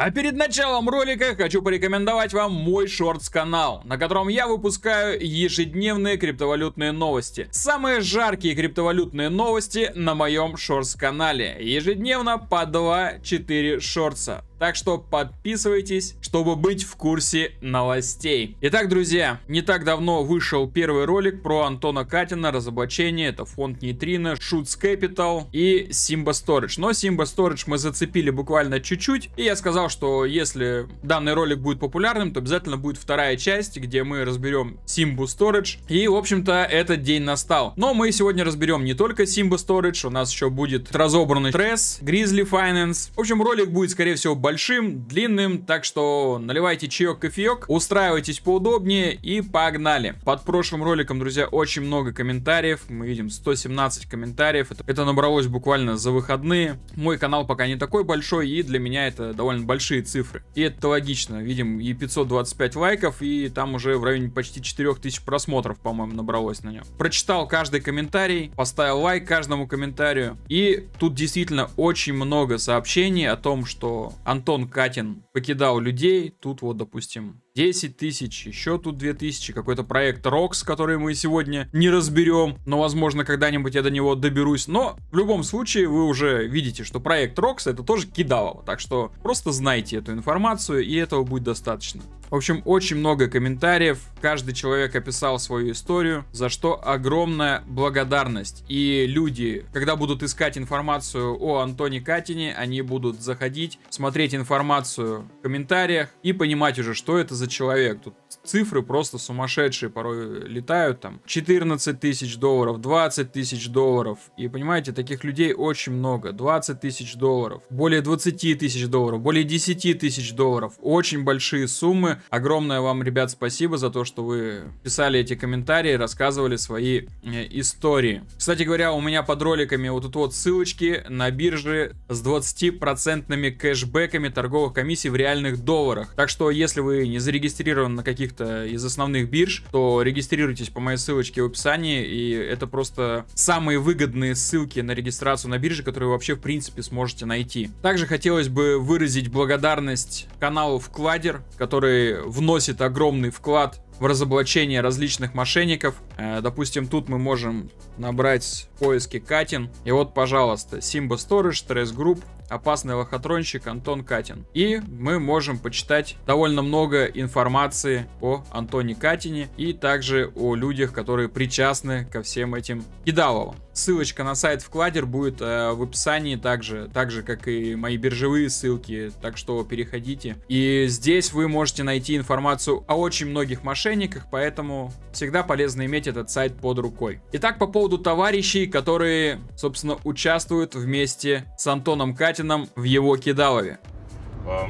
А перед началом ролика хочу порекомендовать вам мой шортс-канал, на котором я выпускаю ежедневные криптовалютные новости. Самые жаркие криптовалютные новости на моем шортс-канале. Ежедневно по 2-4 шортса. Так что подписывайтесь, чтобы быть в курсе новостей. Итак, друзья, не так давно вышел первый ролик про Антона Катина, разоблачение. Это фонд Neutrino, Shutz Capital и Simba Storage. Но Simba Storage мы зацепили буквально чуть-чуть. И я сказал, что если данный ролик будет популярным, то обязательно будет вторая часть, где мы разберем Simba Storage. И, в общем-то, этот день настал. Но мы сегодня разберем не только Simba Storage. У нас еще будет разобранный TRES, Grizzly Finance. В общем, ролик будет, скорее всего, большим, длинным, так что наливайте чаек, кофеек, устраивайтесь поудобнее и погнали. Под прошлым роликом, друзья, очень много комментариев, мы видим 117 комментариев, это набралось буквально за выходные. Мой канал пока не такой большой, и для меня это довольно большие цифры. И это логично, видим и 525 лайков, и там уже в районе почти 4000 просмотров, по-моему, набралось на нем. Прочитал каждый комментарий, поставил лайк каждому комментарию, и тут действительно очень много сообщений о том, что Антон Катин покидал людей, тут вот, допустим, 10 тысяч, еще тут 2 тысячи, какой-то проект Рокс, который мы сегодня не разберем, но, возможно, когда-нибудь я до него доберусь. Но в любом случае вы уже видите, что проект Рокс это тоже кидалово, так что просто знайте эту информацию, и этого будет достаточно. В общем, очень много комментариев, каждый человек описал свою историю, за что огромная благодарность. И люди, когда будут искать информацию о Антоне Катине, они будут заходить, смотреть информацию в комментариях и понимать уже, что это за человек. Тут цифры просто сумасшедшие порой летают, там 14 тысяч долларов, 20 тысяч долларов, и понимаете, таких людей очень много. 20 тысяч долларов, более 20 тысяч долларов, более 10 тысяч долларов, очень большие суммы. Огромное вам, ребят, спасибо за то, что вы писали эти комментарии, рассказывали свои истории. Кстати говоря, у меня под роликами вот тут вот ссылочки на биржи с 20% кэшбэками торговых комиссий в реальных долларах, так что если вы не зарегистрирован на каких-то из основных бирж, то регистрируйтесь по моей ссылочке в описании, и это просто самые выгодные ссылки на регистрацию на бирже, которые вы вообще в принципе сможете найти. Также хотелось бы выразить благодарность каналу Вкладер, который вносит огромный вклад в разоблачение различных мошенников. Допустим, тут мы можем набрать поиски Катин, и вот, пожалуйста, Simba Storage, TRES Group, опасный лохотронщик Антон Катин. И мы можем почитать довольно много информации о Антоне Катине и также о людях, которые причастны ко всем этим кидаловым. Ссылочка на сайт Вкладер будет в описании также, как и мои биржевые ссылки, так что переходите. И здесь вы можете найти информацию о очень многих мошенниках, поэтому всегда полезно иметь этот сайт под рукой. Итак, по поводу товарищей, которые, собственно, участвуют вместе с Антоном Катином в его кидалове.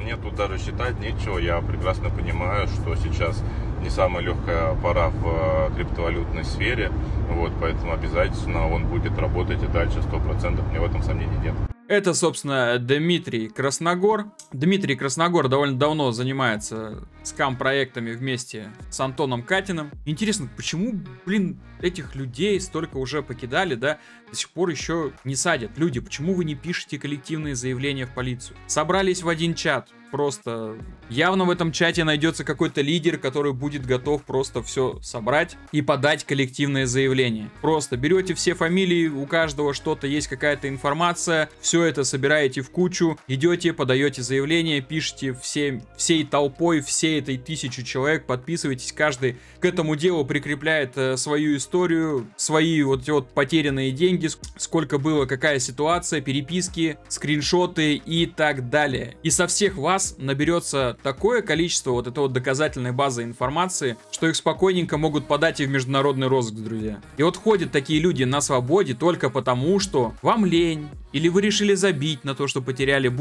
Мне тут даже считать нечего, я прекрасно понимаю, что сейчас не самая легкая пора в криптовалютной сфере, вот, поэтому обязательно он будет работать и дальше 100%, мне в этом сомнений нет. Это, собственно, Дмитрий Красногор. Дмитрий Красногор довольно давно занимается скам-проектами вместе с Антоном Катиным. Интересно, почему, блин, этих людей столько уже покидали, да? До сих пор еще не садят. Люди, почему вы не пишете коллективные заявления в полицию? Собрались в один чат. Просто явно в этом чате найдется какой-то лидер, который будет готов просто все собрать и подать коллективное заявление. Просто берете все фамилии, у каждого что-то есть, какая-то информация, все это собираете в кучу, идете, подаете заявление, пишите всей толпой, всей этой 1000 человек, подписывайтесь, каждый к этому делу прикрепляет свою историю, свои вот эти вот потерянные деньги, сколько было, какая ситуация, переписки, скриншоты и так далее. И со всех вас наберется такое количество вот этой вот доказательной базы информации, что их спокойненько могут подать и в международный розыск, друзья. И вот ходят такие люди на свободе только потому, что вам лень, или вы решили забить на то, что потеряли,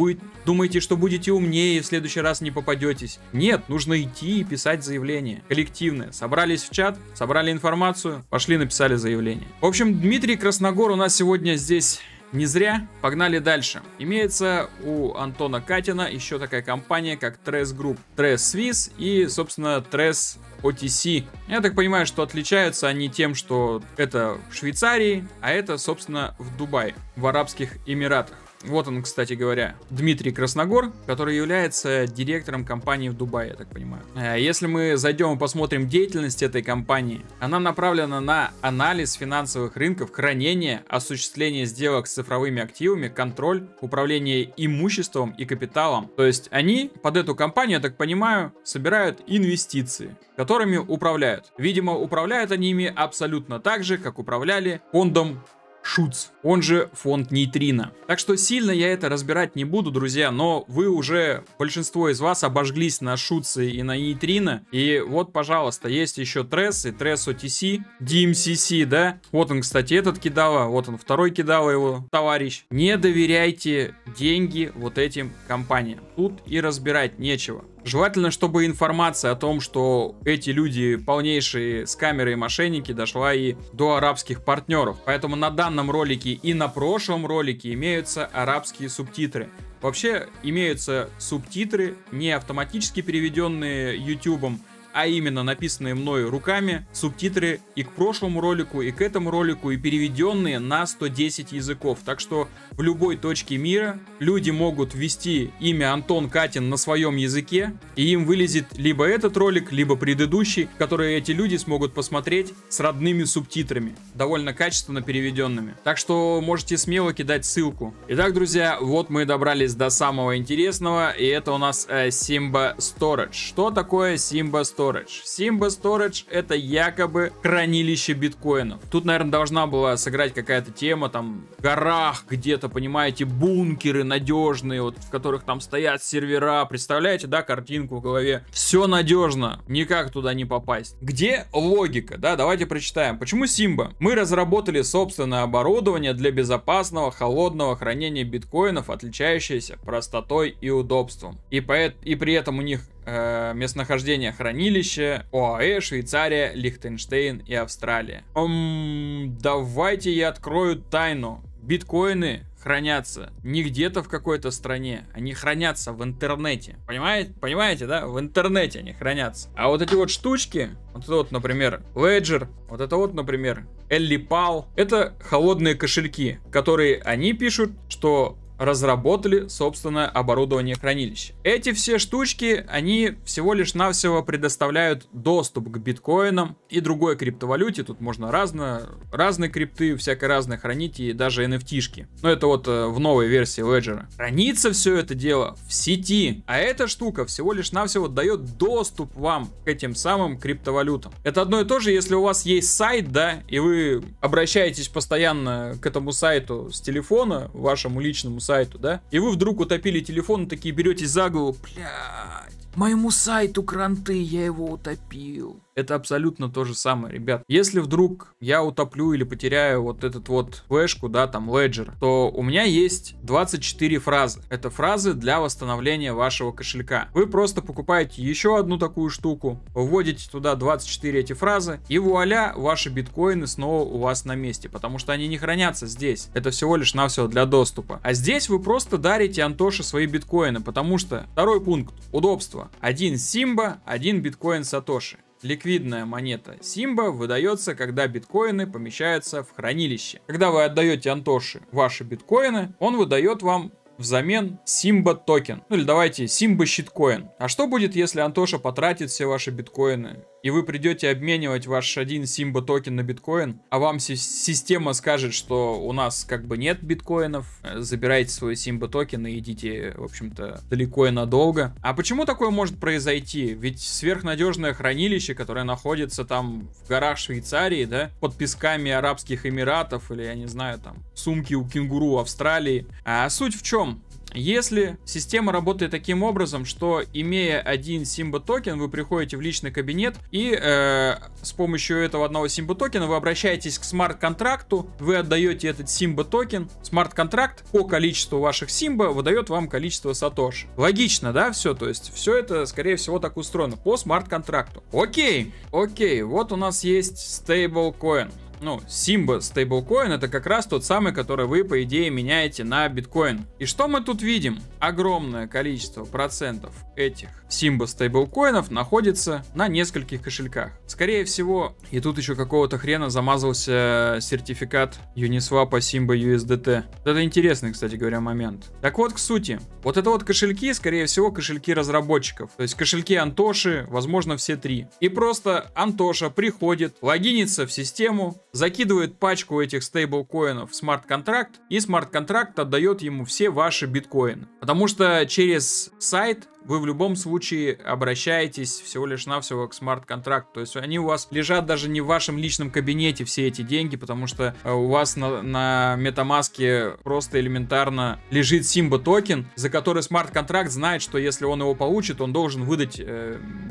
думаете, что будете умнее, в следующий раз не попадетесь. Нет, нужно идти и писать заявление коллективное. Собрались в чат, собрали информацию, пошли написали заявление. В общем, Дмитрий Красногор у нас сегодня здесь не зря. Погнали дальше. Имеется у Антона Катина еще такая компания, как TRES Group, TRES Swiss и, собственно, TRES OTC. Я так понимаю, что отличаются они тем, что это в Швейцарии, а это, собственно, в Дубае, в Арабских Эмиратах. Вот он, кстати говоря, Дмитрий Красногор, который является директором компании в Дубае, я так понимаю. Если мы зайдем и посмотрим деятельность этой компании, она направлена на анализ финансовых рынков, хранение, осуществление сделок с цифровыми активами, контроль, управление имуществом и капиталом. То есть они под эту компанию, я так понимаю, собирают инвестиции, которыми управляют. Видимо, управляют они ими абсолютно так же, как управляли фондом Shutz, он же фонд Нейтрино. Так что сильно я это разбирать не буду, друзья, но вы уже, большинство из вас, обожглись на Shutz и на Нейтрино. И вот, пожалуйста, есть еще TRES и TRES OTC, DMCC, да? Вот он, кстати, этот кидала, вот он второй кидала его товарищ. Не доверяйте деньги вот этим компаниям. Тут и разбирать нечего. Желательно, чтобы информация о том, что эти люди полнейшие скамеры и мошенники, дошла и до арабских партнеров. Поэтому на данном ролике и на прошлом ролике имеются арабские субтитры. Вообще имеются субтитры, не автоматически переведенные YouTube, а именно написанные мною руками субтитры и к прошлому ролику, и к этому ролику, и переведенные на 110 языков. Так что в любой точке мира люди могут ввести имя Антон Катин на своем языке, и им вылезет либо этот ролик, либо предыдущий, который эти люди смогут посмотреть с родными субтитрами, довольно качественно переведенными. Так что можете смело кидать ссылку. Итак, друзья, вот мы и добрались до самого интересного, и это у нас Simba Storage. Что такое Simba Storage? Simba Storage — это якобы хранилище биткоинов. Тут, наверное, должна была сыграть какая-то тема, там, в горах где-то, понимаете, бункеры надежные, вот, в которых там стоят сервера. Представляете, да, картинку в голове? Все надежно, никак туда не попасть. Где логика, да? Давайте прочитаем. Почему Simba? Мы разработали собственное оборудование для безопасного, холодного хранения биткоинов, отличающееся простотой и удобством. И при этом у них местонахождение хранилища ОАЭ, Швейцария, Лихтенштейн и Австралия. Давайте я открою тайну. Биткоины хранятся не где-то в какой-то стране, они хранятся в интернете. Понимаете, да? В интернете они хранятся. А вот эти вот штучки, вот это вот, например, Ledger, вот это вот, например, Elipal, это холодные кошельки, которые они пишут, что разработали собственное оборудование хранилища. Эти все штучки, они всего лишь навсего предоставляют доступ к биткоинам и другой криптовалюте. Тут можно разные крипты, всякое разное хранить, и даже NFT-шки. Но это вот в новой версии Ledger. Хранится все это дело в сети. А эта штука всего лишь навсего дает доступ вам к этим самым криптовалютам. Это одно и то же, если у вас есть сайт, да, и вы обращаетесь постоянно к этому сайту с телефона, вашему личному сайту, да, и вы вдруг утопили телефон и такие беретесь за голову: блядь, моему сайту кранты, я его утопил. Это абсолютно то же самое, ребят. Если вдруг я утоплю или потеряю вот этот вот флешку, да, там, Ledger, то у меня есть 24 фразы. Это фразы для восстановления вашего кошелька. Вы просто покупаете еще одну такую штуку, вводите туда 24 эти фразы, и вуаля, ваши биткоины снова у вас на месте, потому что они не хранятся здесь. Это всего лишь навсего для доступа. А здесь вы просто дарите Антоше свои биткоины, потому что второй пункт — удобство. Один Simba, один биткоин Сатоши. Ликвидная монета Simba выдается, когда биткоины помещаются в хранилище. Когда вы отдаете Антоше ваши биткоины, он выдает вам взамен Simba токен. Ну или давайте Simba щиткоин. А что будет, если Антоша потратит все ваши биткоины, и вы придете обменивать ваш один Simba токен на биткоин, а вам система скажет, что у нас как бы нет биткоинов, забирайте свой Simba токен и идите, в общем-то, далеко и надолго? А почему такое может произойти? Ведь сверхнадежное хранилище, которое находится там в горах Швейцарии, да, под песками Арабских Эмиратов, или, я не знаю, там, сумки у кенгуру Австралии. А суть в чем? Если система работает таким образом, что, имея один Simba токен, вы приходите в личный кабинет и с помощью этого одного Simba токена вы обращаетесь к смарт-контракту, вы отдаете этот Simba токен, смарт-контракт по количеству ваших Simba выдает вам количество сатоши. Логично, да, все? То есть все это, скорее всего, так устроено по смарт-контракту. Окей, вот у нас есть стейблкоин. Ну, Simba стейблкоин — это как раз тот самый, который вы, по идее, меняете на биткоин. И что мы тут видим? Огромное количество процентов этих Simba стейблкоинов находится на нескольких кошельках. Скорее всего, и тут еще какого-то хрена замазался сертификат Uniswap Simba USDT. Это интересный, кстати говоря, момент. Так вот, к сути. Вот это вот кошельки, скорее всего, кошельки разработчиков. То есть кошельки Антоши, возможно, все три. И просто Антоша приходит, логинится в систему, закидывает пачку этих стейблкоинов в смарт-контракт, и смарт-контракт отдает ему все ваши биткоины. Потому что через сайт вы в любом случае обращаетесь всего лишь навсего к смарт-контракту. То есть они у вас лежат даже не в вашем личном кабинете, все эти деньги, потому что у вас на Metamask просто элементарно лежит Simba токен, за который смарт-контракт знает, что если он его получит, он должен выдать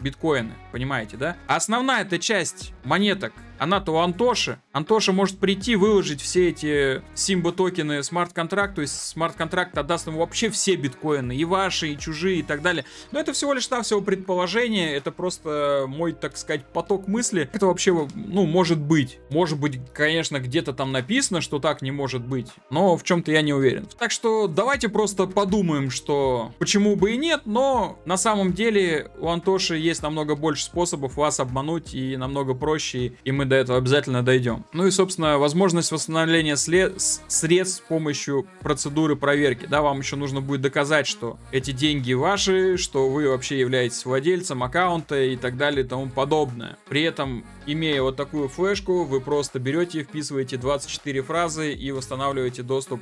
биткоины. Понимаете, да? Основная эта часть монеток, она-то у Антоши. Антоша может прийти, выложить все эти Simba токены смарт-контракту, и смарт-контракт отдаст ему вообще все биткоины, и ваши, и чужие, и так далее. Но это всего лишь навсего предположение, это просто мой, так сказать, поток мысли. Это вообще, ну, может быть. Может быть, конечно, где-то там написано, что так не может быть, но в чем-то я не уверен. Так что давайте просто подумаем, что почему бы и нет, но на самом деле у Антоши есть намного больше способов вас обмануть, и намного проще, и мы до этого обязательно дойдем. Ну и, собственно, возможность восстановления средств с помощью процедуры проверки. Да, вам еще нужно будет доказать, что эти деньги ваши, что вы вообще являетесь владельцем аккаунта и так далее и тому подобное. При этом, имея вот такую флешку, вы просто берете, вписываете 24 фразы и восстанавливаете доступ,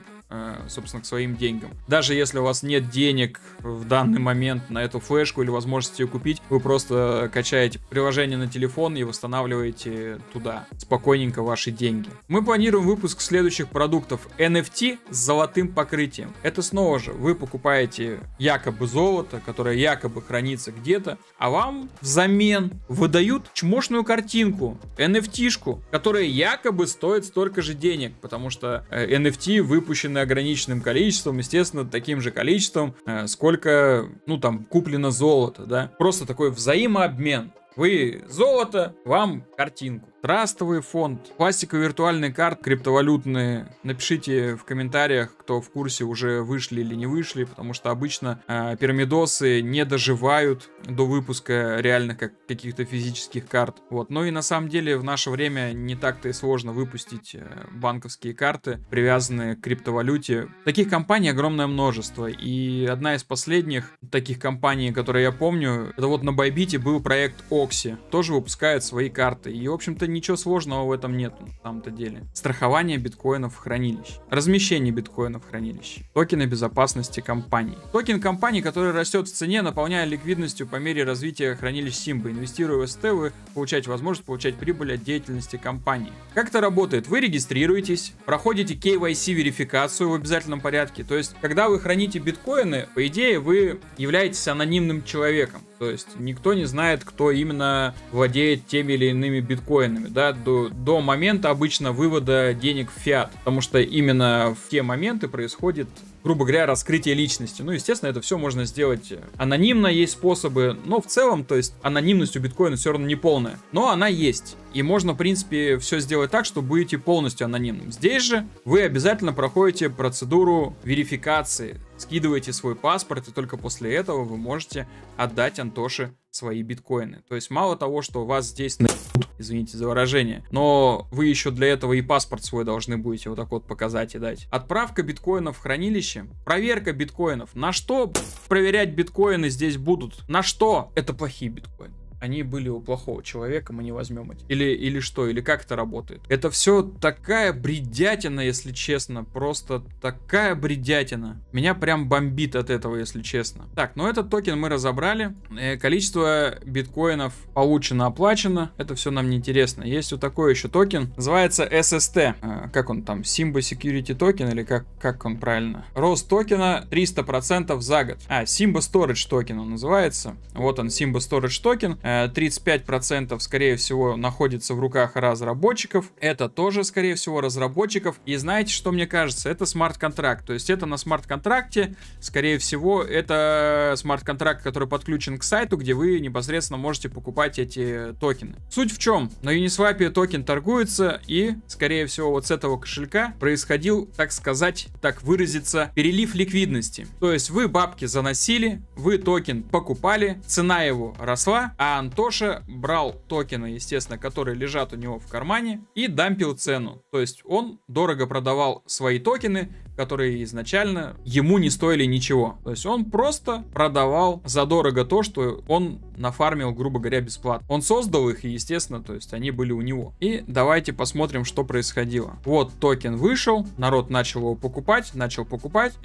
собственно, к своим деньгам. Даже если у вас нет денег в данный момент на эту флешку или возможности ее купить, вы просто качаете приложение на телефон и восстанавливаете туда спокойненько ваши деньги. Мы планируем выпуск следующих продуктов: NFT с золотым покрытием. Это снова же вы покупаете якобы золото, которое якобы хранится где-то, а вам взамен выдают чмошную картинку, NFT-шку, которая якобы стоит столько же денег, потому что NFT выпущены ограниченным количеством, естественно, таким же количеством, сколько, ну, там, куплено золото, да. Просто такой взаимообмен. Вы золото, вам картинку. Трастовый фонд, пластиковые виртуальные карты, криптовалютные. Напишите в комментариях, кто в курсе, уже вышли или не вышли, потому что обычно пирамидосы не доживают до выпуска реальных каких-то физических карт. Вот. Ну и на самом деле в наше время не так-то и сложно выпустить банковские карты, привязанные к криптовалюте. Таких компаний огромное множество. И одна из последних таких компаний, которые я помню, это вот на Байбите был проект Окси. Тоже выпускают свои карты. И, в общем-то, ничего сложного в этом нет на самом-то деле. Страхование биткоинов в хранилище. Размещение биткоинов в хранилище. Токены безопасности компаний. Токен компании, который растет в цене, наполняя ликвидностью по мере развития хранилищ Simba. Инвестируя в SST, вы получаете возможность получать прибыль от деятельности компании. Как это работает? Вы регистрируетесь, проходите KYC-верификацию в обязательном порядке. То есть, когда вы храните биткоины, по идее, вы являетесь анонимным человеком. То есть никто не знает, кто именно владеет теми или иными биткоинами, да, до момента обычно вывода денег в фиат, потому что именно в те моменты происходит, грубо говоря, раскрытие личности. Ну, естественно, это все можно сделать анонимно, есть способы, но в целом, то есть анонимность у биткоина все равно не полная, но она есть. И можно, в принципе, все сделать так, что будете полностью анонимным. Здесь же вы обязательно проходите процедуру верификации, скидываете свой паспорт, и только после этого вы можете отдать Антоше свои биткоины. То есть мало того, что вас здесь наебут, извините за выражение, но вы еще для этого и паспорт свой должны будете вот так вот показать и дать. Отправка биткоинов в хранилище, проверка биткоинов. На что проверять биткоины здесь будут? На что? Это плохие биткоины. Они были у плохого человека, мы не возьмем эти. Или что, или как это работает? Это все такая бредятина, если честно. Просто такая бредятина. Меня прям бомбит от этого, если честно. Так, ну этот токен мы разобрали. Количество биткоинов получено, оплачено. Это все нам неинтересно. Есть вот такой еще токен. Называется SST. Как он там? Simba Security токен или как он правильно? Рост токена 300% за год. Simba Storage токен он называется. Вот он, Simba Storage токен. 35% скорее всего находится в руках разработчиков. Это тоже скорее всего разработчиков. И знаете, что мне кажется? Это смарт-контракт. То есть это на смарт-контракте, скорее всего, это смарт-контракт, который подключен к сайту, где вы непосредственно можете покупать эти токены. Суть в чем? На Uniswap токен торгуется, и скорее всего вот с этого кошелька происходил, так сказать, так выразиться, перелив ликвидности. То есть вы бабки заносили, вы токен покупали, цена его росла, а Антоша брал токены, естественно, которые лежат у него в кармане, и дампил цену. То есть он дорого продавал свои токены, которые изначально ему не стоили ничего. То есть он просто продавал задорого то, что он нафармил, грубо говоря, бесплатно. Он создал их, и, естественно, то есть они были у него. И давайте посмотрим, что происходило. Вот токен вышел, народ начал его покупать,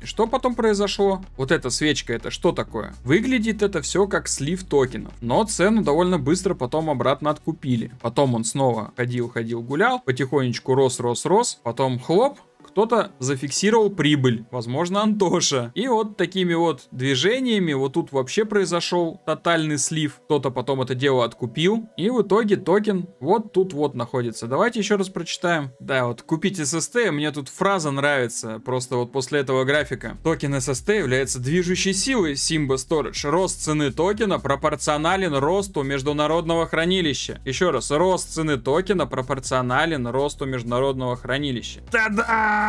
И что потом произошло? Вот эта свечка, это что такое? Выглядит это все как слив токенов. Но цену довольно быстро потом обратно откупили. Потом он снова ходил, гулял, потихонечку рос. Потом хлоп. Кто-то зафиксировал прибыль, возможно, Антоша. И вот такими вот движениями, вот тут вообще произошел тотальный слив. Кто-то потом это дело откупил. И в итоге токен вот тут вот находится. Давайте еще раз прочитаем. Да, вот купить SST, мне тут фраза нравится. Просто вот после этого графика. Токен SST является движущей силой Simba Storage. Рост цены токена пропорционален росту международного хранилища. Еще раз, рост цены токена пропорционален росту международного хранилища. Та-да!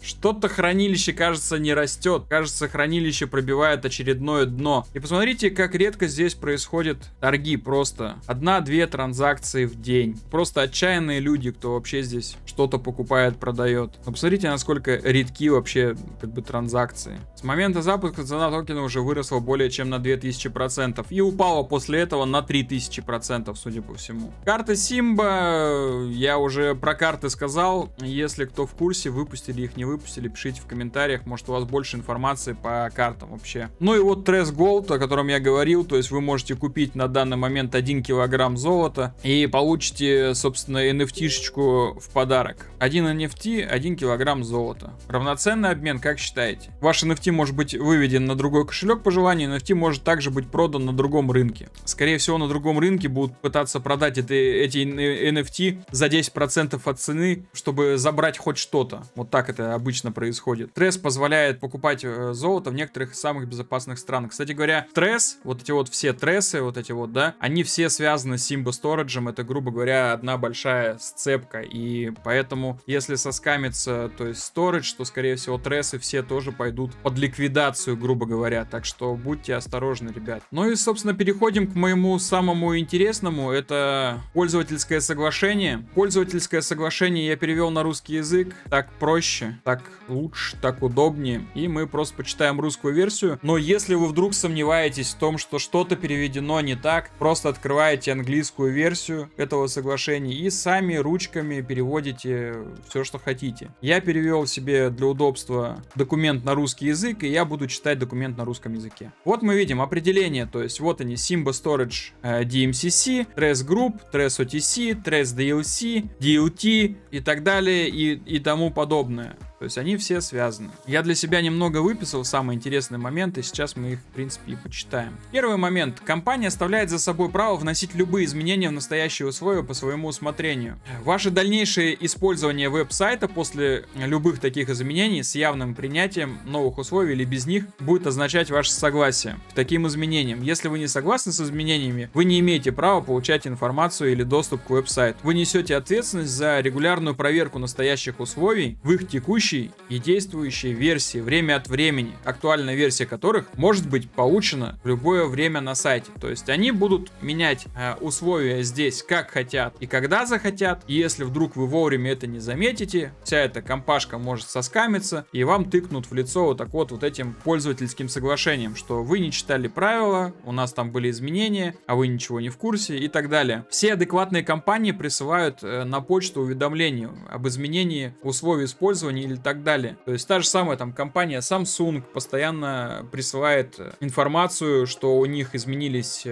Что-то хранилище, кажется, не растет. Кажется, хранилище пробивает очередное дно. И посмотрите, как редко здесь происходят торги. Просто 1-2 транзакции в день. Просто отчаянные люди, кто вообще здесь что-то покупает, продает. Но посмотрите, насколько редки вообще как бы транзакции. С момента запуска цена токена уже выросла более чем на 2000% и упала после этого на 3000%, судя по всему. Карты Simba, я уже про карты сказал. Если кто в курсе, выпустите их, не выпустили, пишите в комментариях, может у вас больше информации по картам вообще. Ну и вот TRES Gold, о котором я говорил, то есть вы можете купить на данный момент 1 килограмм золота и получите, собственно, NFT-шечку в подарок. 1 NFT, 1 килограмм золота. Равноценный обмен, как считаете? Ваш NFT может быть выведен на другой кошелек по желанию, NFT может также быть продан на другом рынке. Скорее всего, на другом рынке будут пытаться продать эти NFT за 10% от цены, чтобы забрать хоть что-то. Вот так это обычно происходит. TRES позволяет покупать золото в некоторых из самых безопасных стран. Кстати говоря, TRES, вот эти вот все TRES, вот эти вот, да, они все связаны с Simba Storage. Это, грубо говоря, одна большая сцепка. И поэтому, если соскамится, то есть Storage, то, скорее всего, TRES все тоже пойдут под ликвидацию, грубо говоря. Так что будьте осторожны, ребят. Ну и, собственно, переходим к моему самому интересному. Это пользовательское соглашение. Пользовательское соглашение я перевел на русский язык. Так просто. Проще, так лучше, так удобнее. И мы просто почитаем русскую версию. Но если вы вдруг сомневаетесь в том, что что-то переведено не так, просто открываете английскую версию этого соглашения и сами ручками переводите все, что хотите. Я перевел себе для удобства документ на русский язык, и я буду читать документ на русском языке. Вот мы видим определение, то есть вот они: Simba Storage DMCC, TRES Group, TRES OTC, TRES DLC, DLT и так далее и тому подобное. То есть они все связаны. Я для себя немного выписал самые интересные моменты, сейчас мы их, в принципе, и почитаем. Первый момент. Компания оставляет за собой право вносить любые изменения в настоящие условия по своему усмотрению. Ваше дальнейшее использование веб-сайта после любых таких изменений с явным принятием новых условий или без них будет означать ваше согласие к таким изменениям. Если вы не согласны с изменениями, вы не имеете права получать информацию или доступ к веб-сайту. Вы несете ответственность за регулярную проверку настоящих условий в их текущей и действующие версии время от времени, актуальная версия которых может быть получена в любое время на сайте. То есть они будут менять условия здесь как хотят и когда захотят. И если вдруг вы вовремя это не заметите, вся эта компашка может соскамиться и вам тыкнут в лицо вот так вот этим пользовательским соглашением, что вы не читали правила, у нас там были изменения, а вы ничего не в курсе и так далее. Все адекватные компании присылают на почту уведомления об изменении условий использования или так далее. То есть та же самая там компания Samsung постоянно присылает информацию, что у них изменились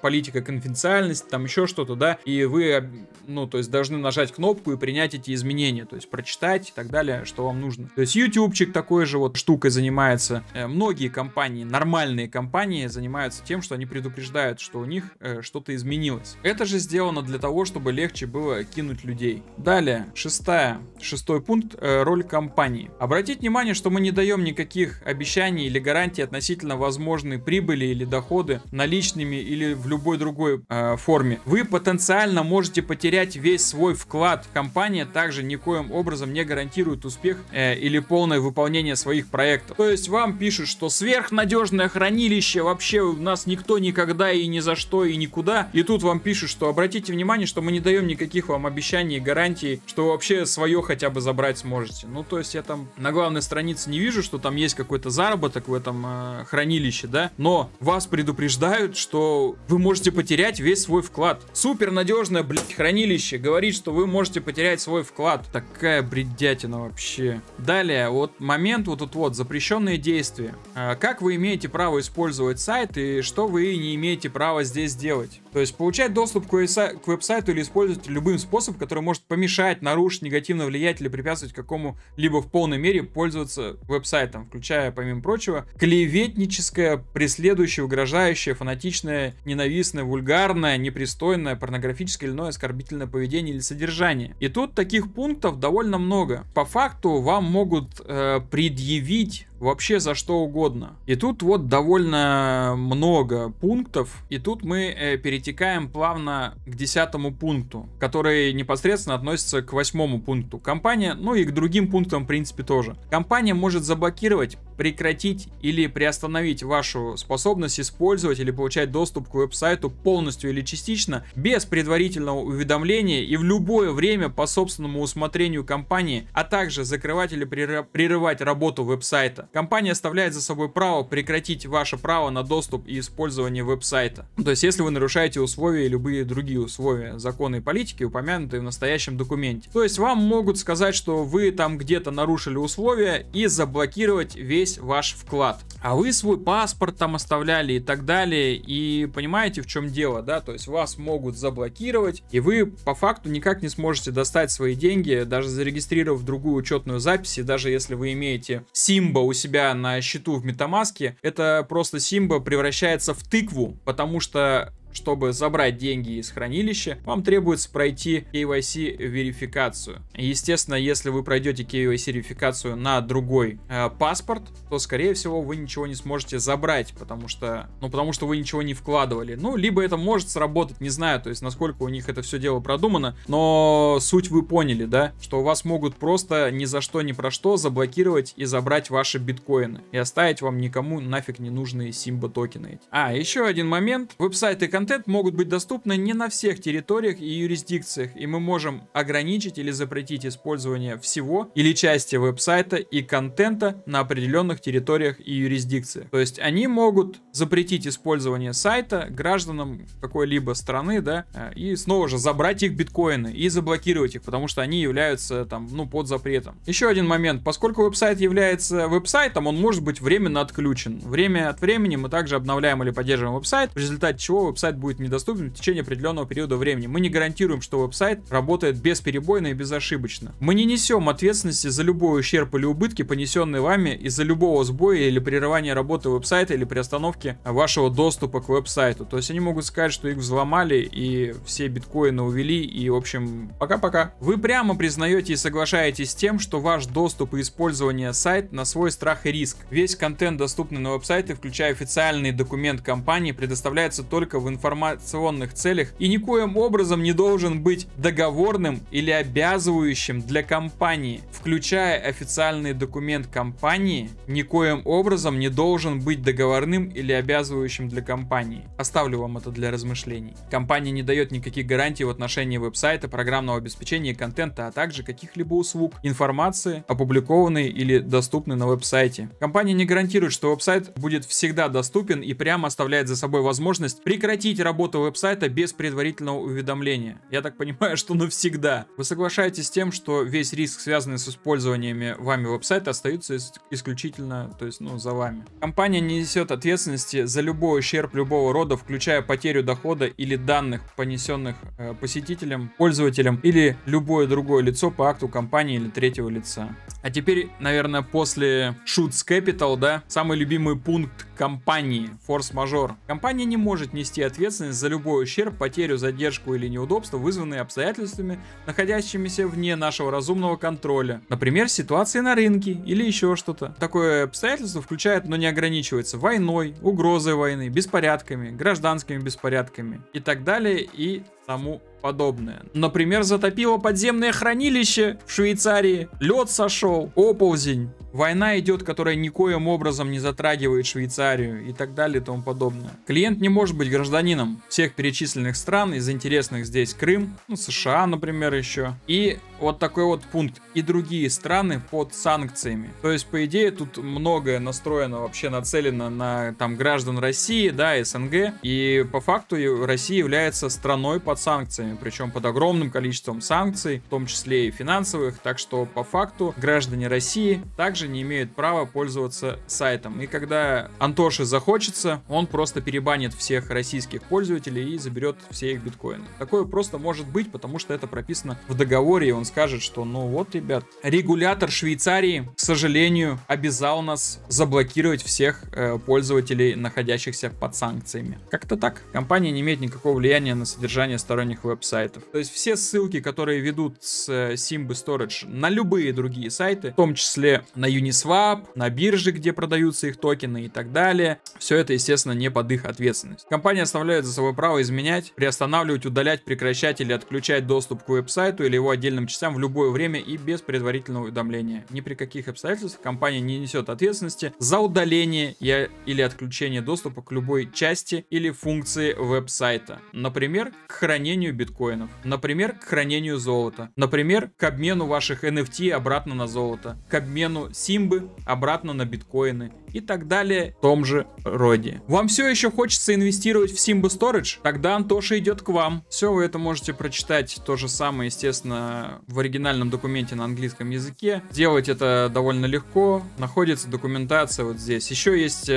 политика конфиденциальности, там еще что-то, да, и вы, ну, то есть должны нажать кнопку и принять эти изменения, то есть прочитать и так далее, что вам нужно. То есть YouTubeчик такой же вот штукой занимается. Многие компании, нормальные компании занимаются тем, что они предупреждают, что у них что-то изменилось. Это же сделано для того, чтобы легче было кинуть людей. Далее, шестой пункт, роль компании. Обратите внимание, что мы не даем никаких обещаний или гарантий относительно возможной прибыли или доходы наличными или в любой другой форме. Вы потенциально можете потерять весь свой вклад. Компания также никоим образом не гарантирует успех или полное выполнение своих проектов. То есть вам пишут, что сверхнадежное хранилище, вообще у нас никто никогда и ни за что и никуда. И тут вам пишут, что обратите внимание, что мы не даем никаких вам обещаний и гарантий, что вообще свое хотя бы забрать сможете. Ну то есть я там на главной странице не вижу, что там есть какой-то заработок в этом хранилище, да, но вас предупреждают, что вы можете потерять весь свой вклад. Супернадежное, блядь, хранилище говорит, что вы можете потерять свой вклад. Такая бредятина вообще. Далее, вот момент вот тут вот, запрещенные действия. Как вы имеете право использовать сайт и что вы не имеете права здесь делать? То есть получать доступ к веб-сайту или использовать любым способом, который может помешать, нарушить, негативно влиять или препятствовать какому-либо в полной мере пользоваться веб-сайтом, включая, помимо прочего, клеветническое, преследующее, угрожающее, фанатичное, ненавистное, вульгарное, непристойное, порнографическое или иное оскорбительное поведение или содержание. И тут таких пунктов довольно много. По факту вам могут предъявить вообще за что угодно. И тут вот довольно много пунктов. И тут мы перетекаем плавно к 10-му пункту, который непосредственно относится к 8-му пункту. Компания, ну и к другим пунктам в принципе тоже. Компания может заблокировать, прекратить или приостановить вашу способность использовать или получать доступ к веб-сайту полностью или частично, без предварительного уведомления и в любое время по собственному усмотрению компании, а также закрывать или прерывать работу веб-сайта. Компания оставляет за собой право прекратить ваше право на доступ и использование веб-сайта. То есть, если вы нарушаете условия и любые другие условия, законы и политики, упомянутые в настоящем документе. То есть, вам могут сказать, что вы там где-то нарушили условия и заблокировать весь ваш вклад. А вы свой паспорт там оставляли и так далее. И понимаете, в чем дело, да? То есть вас могут заблокировать, и вы по факту никак не сможете достать свои деньги, даже зарегистрировав другую учетную запись. И даже если вы имеете Simba у себя на счету в Metamask, это просто Simba превращается в тыкву, потому что чтобы забрать деньги из хранилища, вам требуется пройти KYC-верификацию. Естественно, если вы пройдете KYC-верификацию на другой паспорт, то, скорее всего, вы ничего не сможете забрать, потому что вы ничего не вкладывали. Ну, либо это может сработать, не знаю, то есть, насколько у них это все дело продумано, но суть вы поняли, да, что вас могут просто ни за что, ни про что заблокировать и забрать ваши биткоины, и оставить вам никому нафиг не нужные Simba токены. А, еще один момент. Веб-сайты контент могут быть доступны не на всех территориях и юрисдикциях, и мы можем ограничить или запретить использование всего или части веб-сайта и контента на определенных территориях и юрисдикциях. То есть они могут запретить использование сайта гражданам какой-либо страны, да, и снова же забрать их биткоины и заблокировать их, потому что они являются там, ну, под запретом. Еще один момент. Поскольку веб-сайт является веб-сайтом, он может быть временно отключен. Время от времени мы также обновляем или поддерживаем веб-сайт, в результате чего веб-сайт будет недоступен в течение определенного периода времени. Мы не гарантируем, что веб-сайт работает бесперебойно и безошибочно. Мы не несем ответственности за любой ущерб или убытки, понесенные вами из-за любого сбоя или прерывания работы веб-сайта или приостановки вашего доступа к веб-сайту. То есть они могут сказать, что их взломали и все биткоины увели и, в общем, пока-пока. Вы прямо признаете и соглашаетесь с тем, что ваш доступ и использование сайта на свой страх и риск. Весь контент, доступный на веб-сайте, включая официальный документ компании, предоставляется только в информационных целях и никоим образом не должен быть договорным или обязывающим для компании. Включая официальный документ компании, никоим образом не должен быть договорным или обязывающим для компании. Оставлю вам это для размышлений. Компания не дает никаких гарантий в отношении веб-сайта, программного обеспечения и контента, а также каких-либо услуг, информации, опубликованной или доступной на веб-сайте. Компания не гарантирует, что веб-сайт будет всегда доступен и прямо оставляет за собой возможность прекратить Прекратите работу веб-сайта без предварительного уведомления. Я так понимаю, что навсегда. Вы соглашаетесь с тем, что весь риск, связанный с использованиями вами веб-сайта, остается исключительно, то есть, за вами. Компания не несет ответственности за любой ущерб любого рода, включая потерю дохода или данных, понесенных посетителям, пользователям или любое другое лицо по акту компании или третьего лица. А теперь, наверное, после Shutz Capital, да, самый любимый пункт компании — форс-мажор. Компания не может нести ответственность за любой ущерб, потерю, задержку или неудобства, вызванные обстоятельствами, находящимися вне нашего разумного контроля. Например, ситуации на рынке или еще что-то. Такое обстоятельство включает, но не ограничивается, войной, угрозой войны, беспорядками, гражданскими беспорядками и так далее и тому подобное. Например, затопило подземное хранилище в Швейцарии, лед сошел, оползень. Война идет, которая никоим образом не затрагивает Швейцарию и так далее и тому подобное. Клиент не может быть гражданином всех перечисленных стран, из интересных здесь Крым, США, например, еще. И вот такой вот пункт. И другие страны под санкциями. То есть, по идее, тут многое настроено, вообще нацелено на там граждан России, да, СНГ. И по факту Россия является страной под санкциями, причем под огромным количеством санкций, в том числе и финансовых. Так что, по факту, граждане России также не имеют права пользоваться сайтом. И когда Антоше захочется, он просто перебанит всех российских пользователей и заберет все их биткоины. Такое просто может быть, потому что это прописано в договоре, и он скажет, что ну вот, ребят, регулятор Швейцарии, к сожалению, обязал нас заблокировать всех пользователей, находящихся под санкциями. Как-то так. Компания не имеет никакого влияния на содержание сторонних веб-сайтов. То есть все ссылки, которые ведут с Simba Storage на любые другие сайты, в том числе на Uniswap, на бирже, где продаются их токены и так далее. Все это, естественно, не под их ответственность. Компания оставляет за собой право изменять, приостанавливать, удалять, прекращать или отключать доступ к веб-сайту или его отдельным частям в любое время и без предварительного уведомления. Ни при каких обстоятельствах компания не несет ответственности за удаление или отключение доступа к любой части или функции веб-сайта. Например, к хранению биткоинов. Например, к хранению золота. Например, к обмену ваших NFT обратно на золото. К обмену Симбы обратно на биткоины и так далее в том же роде. Вам все еще хочется инвестировать в Simba Storage? Тогда Антоша идет к вам. Все вы это можете прочитать то же самое, естественно, в оригинальном документе на английском языке. Делать это довольно легко. Находится документация вот здесь. Еще есть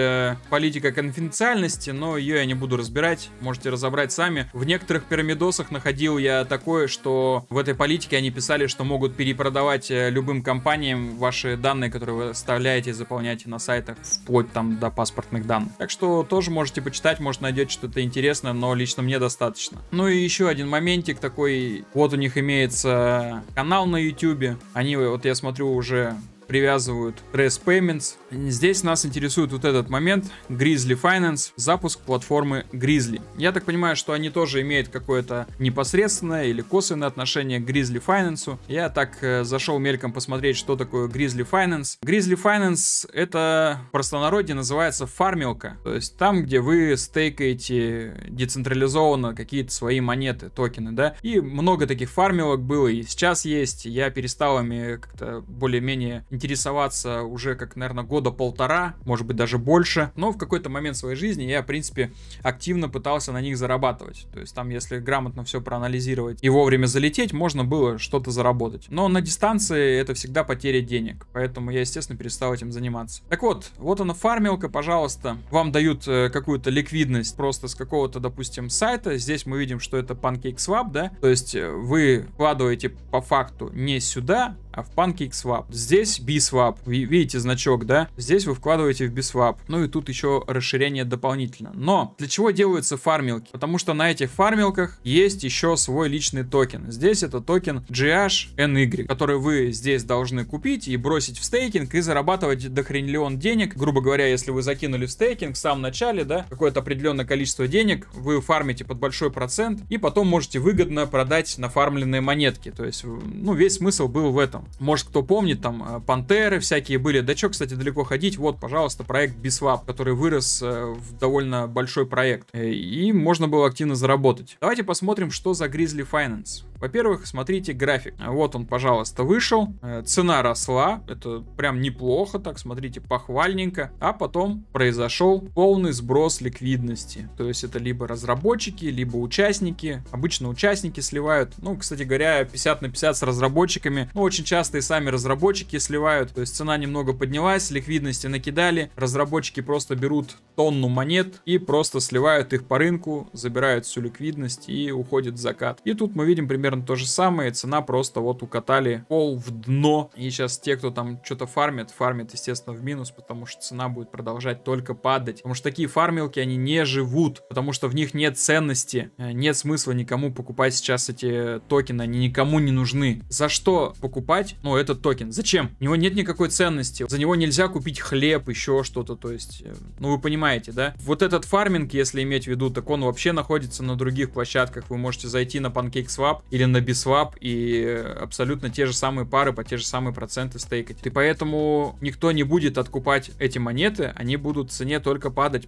политика конфиденциальности, но ее я не буду разбирать. Можете разобрать сами. В некоторых пирамидосах находил я такое, что в этой политике они писали, что могут перепродавать любым компаниям ваши данные, которые вы оставляете и заполняете на сайтах, вплоть там до паспортных данных. Так что тоже можете почитать, может, найдете что-то интересное, но лично мне достаточно. Ну и еще один моментик такой. Вот у них имеется канал на YouTube. Они, вот я смотрю, уже привязывают TRES Payments. Здесь нас интересует вот этот момент. Grizzly Finance. Запуск платформы Grizzly. Я так понимаю, что они тоже имеют какое-то непосредственное или косвенное отношение к Grizzly Finance. Я так зашел мельком посмотреть, что такое Grizzly Finance. Grizzly Finance — это в простонародье называется фармилка. То есть там, где вы стейкаете децентрализованно какие-то свои монеты, токены, да. И много таких фармилок было и сейчас есть. Я перестал ими как-то более-менее интересоваться уже как, наверное, года полтора, может быть, даже больше. Но в какой-то момент своей жизни я, в принципе, активно пытался на них зарабатывать. То есть там, если грамотно все проанализировать и вовремя залететь, можно было что-то заработать. Но на дистанции это всегда потеря денег. Поэтому я, естественно, перестал этим заниматься. Так вот, вот она фармилка, пожалуйста. Вам дают какую-то ликвидность просто с какого-то, допустим, сайта. Здесь мы видим, что это PancakeSwap, да? То есть вы вкладываете по факту не сюда, а в PancakeSwap. Здесь Biswap. Вы видите значок, да? Здесь вы вкладываете в Biswap. Ну и тут еще расширение дополнительно. Но для чего делаются фармилки? Потому что на этих фармилках есть еще свой личный токен. Здесь это токен GHNY, который вы здесь должны купить и бросить в стейкинг и зарабатывать дохренлион денег. Грубо говоря, если вы закинули в стейкинг в самом начале, да, какое-то определенное количество денег, вы фармите под большой процент и потом можете выгодно продать нафармленные монетки. То есть, ну, весь смысл был в этом. Может, кто помнит, там пантеры всякие были. Да чё, кстати, далеко ходить. Вот, пожалуйста, проект Biswap, который вырос в довольно большой проект. И можно было активно заработать. Давайте посмотрим, что за Grizzly Finance. Во-первых, смотрите график. Вот он, пожалуйста, вышел. Цена росла. Это прям неплохо. Так, смотрите, похвальненько. А потом произошел полный сброс ликвидности. То есть это либо разработчики, либо участники. Обычно участники сливают. Ну, кстати говоря, 50 на 50 с разработчиками. Ну, очень часто и сами разработчики сливают. То есть цена немного поднялась, ликвидности накидали. Разработчики просто берут тонну монет и просто сливают их по рынку, забирают всю ликвидность и уходят в закат. И тут мы видим примерно то же самое. Цена просто вот укатали пол в дно. И сейчас те, кто там что-то фармит, естественно, в минус, потому что цена будет продолжать только падать. Потому что такие фармилки, они не живут, потому что в них нет ценности, нет смысла никому покупать сейчас эти токены, они никому не нужны. За что покупать, ну, этот токен? Зачем? У него нет никакой ценности, за него нельзя купить хлеб, еще что-то, то есть, ну, вы понимаете, да? Вот этот фарминг, если иметь в виду, так он вообще находится на других площадках. Вы можете зайти на PancakeSwap или на Biswap и абсолютно те же самые пары по те же самые проценты стейкать. И поэтому никто не будет откупать эти монеты, они будут в цене только падать.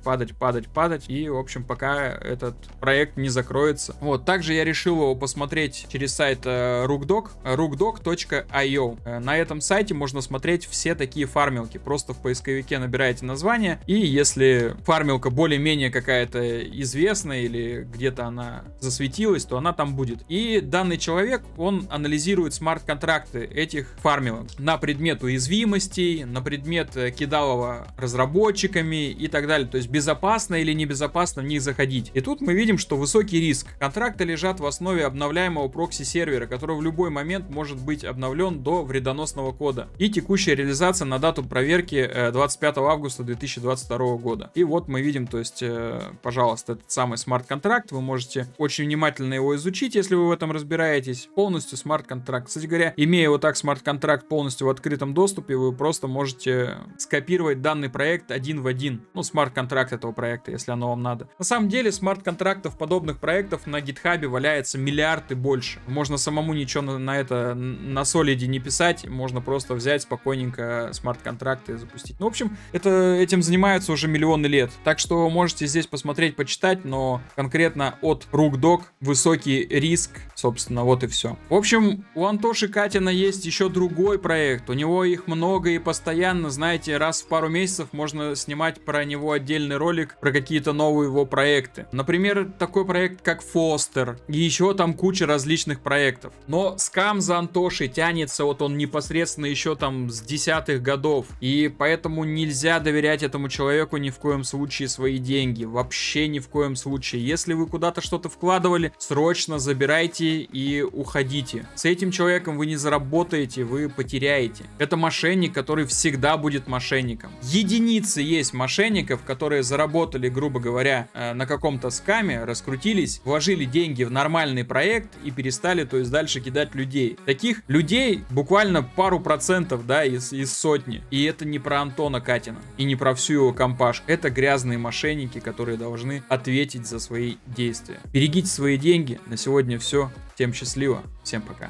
И, в общем, пока этот проект не закроется. Вот, также я решил его посмотреть через сайт RugDoc, rugdoc.io. На этом сайте можно смотреть все такие фармилки. Просто в поисковике набираете название, и если фармилка более-менее какая-то известная или где-то она засветилась, то она там будет. И данный человек, он анализирует смарт-контракты этих фармилок на предмет уязвимостей, на предмет кидалова разработчиками и так далее. То есть безопасно или небезопасно в них заходить. И тут мы видим, что высокий риск. Контракты лежат в основе обновляемого прокси-сервера, который в любой момент может быть обновлен до вредоносного кода. И текущая реализация на дату проверки 25 августа 2022 года. И вот мы видим, то есть, пожалуйста, этот самый смарт-контракт. Вы можете очень внимательно его изучить, если вы в этом разбираетесь. Полностью смарт-контракт. Кстати говоря, имея вот так смарт-контракт полностью в открытом доступе, вы просто можете скопировать данный проект один в один. Ну, смарт-контракт этого проекта, если оно вам надо. На самом деле, смарт-контрактов подобных проектов на гитхабе валяется миллиарды больше. Можно самому ничего на солиде не писать. Можно просто взять спокойненько смарт-контракты и запустить. Ну, в общем, этим занимаются уже миллионы лет. Так что можете здесь посмотреть, почитать, но конкретно от RugDoc высокий риск, собственно, вот и все. В общем, у Антоши Катина есть еще другой проект, у него их много и постоянно, знаете, раз в пару месяцев можно снимать про него отдельный ролик, про какие-то новые его проекты. Например, такой проект как Foster, и еще там куча различных проектов. Но скам за Антошей тянется, вот он непосредственно еще там с 10-х годов, и поэтому нельзя доверять этому человеку ни в коем случае свои деньги, вообще ни в коем случае. Если вы куда-то что-то вкладывали, срочно забирайте и уходите. С этим человеком вы не заработаете, вы потеряете. Это мошенник, который всегда будет мошенником. Единицы есть мошенников, которые заработали, грубо говоря, на каком-то скаме, раскрутились, вложили деньги в нормальный проект и перестали, то есть, дальше кидать людей. Таких людей буквально пару процентов, да, из сотни. И это не про Антона Катина и не про всю его компашку. Это грязные мошенники, которые должны ответить за свои действия. Берегите свои деньги. На сегодня все. Всем счастливо. Всем пока.